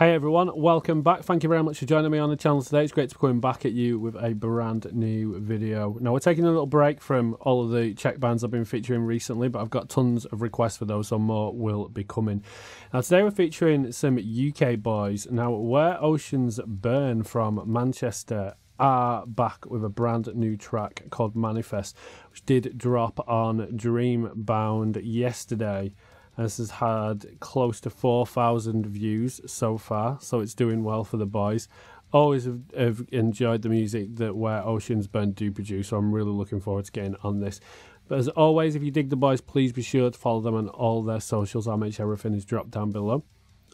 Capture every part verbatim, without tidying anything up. Hey everyone, welcome back. Thank you very much for joining me on the channel today. It's great to be coming back at you with a brand new video. Now we're taking a little break from all of the Czech bands I've been featuring recently, but I've got tons of requests for those, so more will be coming. Now today we're featuring some U K boys. Now Where Oceans Burn from Manchester are back with a brand new track called Manifest, which did drop on Dreambound yesterday. This has had close to four thousand views so far, so it's doing well for the boys. Always have, have enjoyed the music that Where Oceans Burn do produce, so I'm really looking forward to getting on this. But as always, if you dig the boys, please be sure to follow them on all their socials. I'll make sure everything is dropped down below.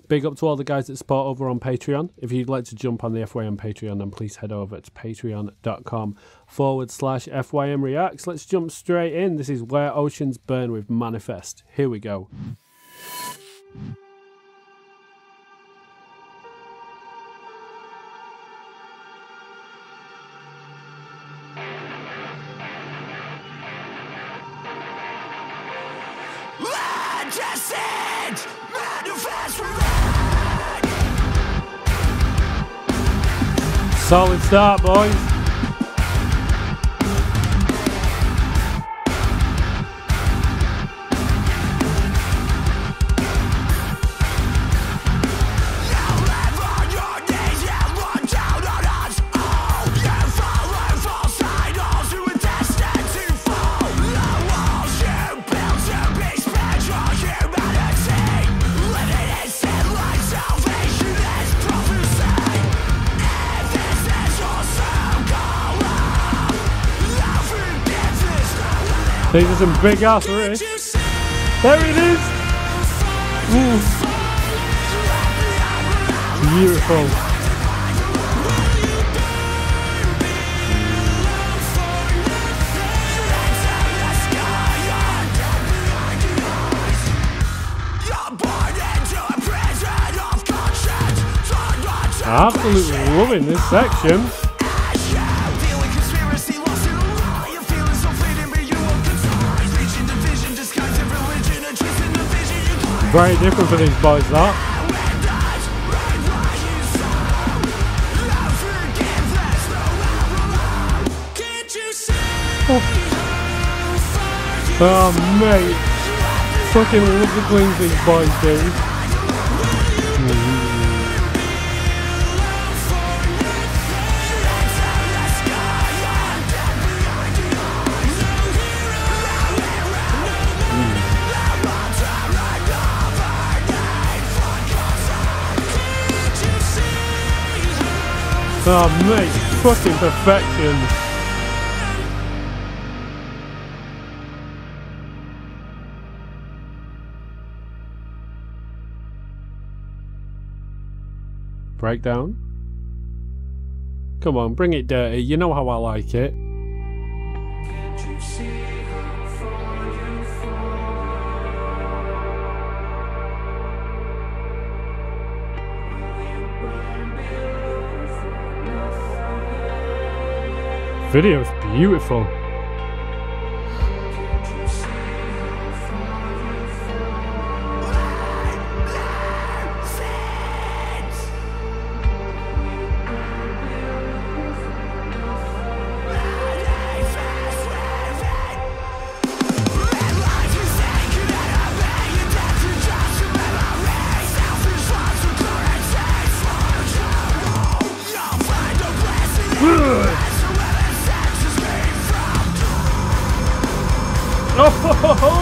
Big up to all the guys that support over on Patreon. If you'd like to jump on the F Y M Patreon, then please head over to patreon.com forward slash FYM Reacts. Let's jump straight in. This is Where Oceans Burn with Manifest. Here we go. Manifest! Manifest! Solid start, boys. These are some big ass riffs. There it is! Ooh. Beautiful. Absolutely loving this section. Very different for these boys, that. Oh, oh mate. Fucking love the things these boys do. Oh mate, fucking perfection. Breakdown. Come on, bring it dirty. You know how I like it. Video is beautiful. Oh, ho, ho, ho.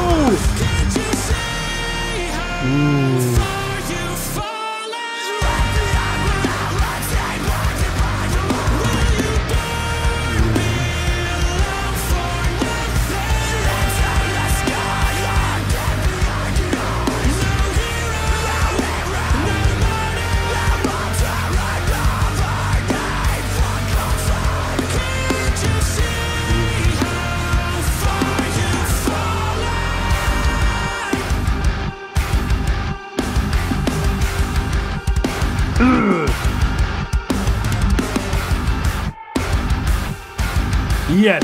Yes.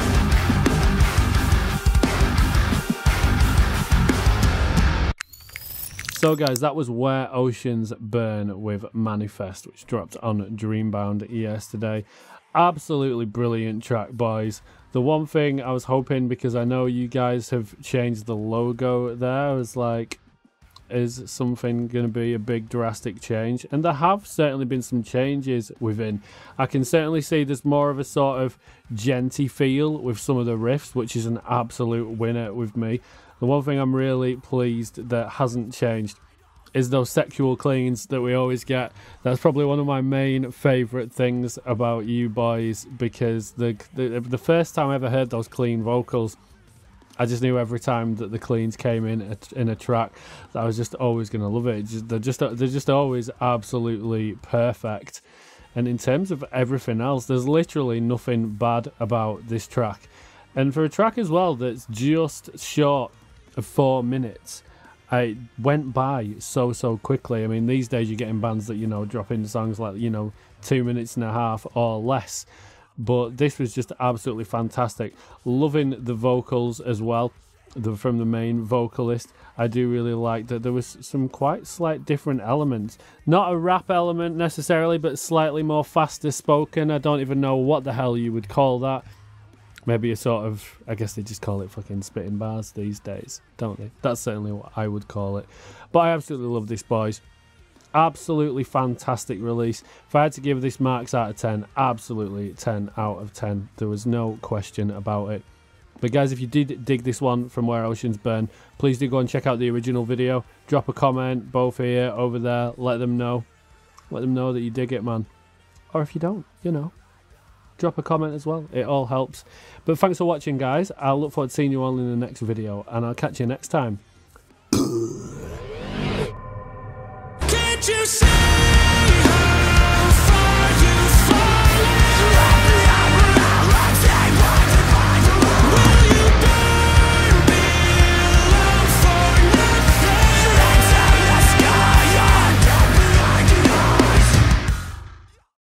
So guys, that was Where Oceans Burn with Manifest, which dropped on Dreambound yesterday. Absolutely brilliant track, boys. The one thing I was hoping, because I know you guys have changed the logo there, I was like, is something going to be a big drastic change? And there have certainly been some changes within. I can certainly see there's more of a sort of genty feel with some of the riffs, which is an absolute winner with me. The one thing I'm really pleased that hasn't changed is those sexual cleans that we always get. That's probably one of my main favourite things about you boys, because the, the the first time I ever heard those clean vocals, I just knew every time that the cleans came in in a track that I was just always going to love it. Just, they're just they're just always absolutely perfect. And in terms of everything else, there's literally nothing bad about this track. And for a track as well that's just short of four minutes, it went by so, so quickly. I mean, these days you're getting bands that, you know, drop in songs like, you know, two minutes and a half or less. But this was just absolutely fantastic. Loving the vocals as well, the, from the main vocalist. I do really like that there was some quite slight different elements. Not a rap element necessarily, but slightly more faster spoken. I don't even know what the hell you would call that. Maybe a sort of, I guess they just call it fucking spitting bars these days, don't they? That's certainly what I would call it. But I absolutely love this, boys. Absolutely fantastic release. If I had to give this marks out of ten, absolutely ten out of ten. There was no question about it. But guys, if you did dig this one from Where Oceans Burn, please do go and check out the original video. Drop a comment, both here, over there. Let them know. Let them know that you dig it, man. Or if you don't, you know. Drop a comment as well, it all helps. But thanks for watching, guys. I'll look forward to seeing you all in the next video, and I'll catch you next time. Can't you see?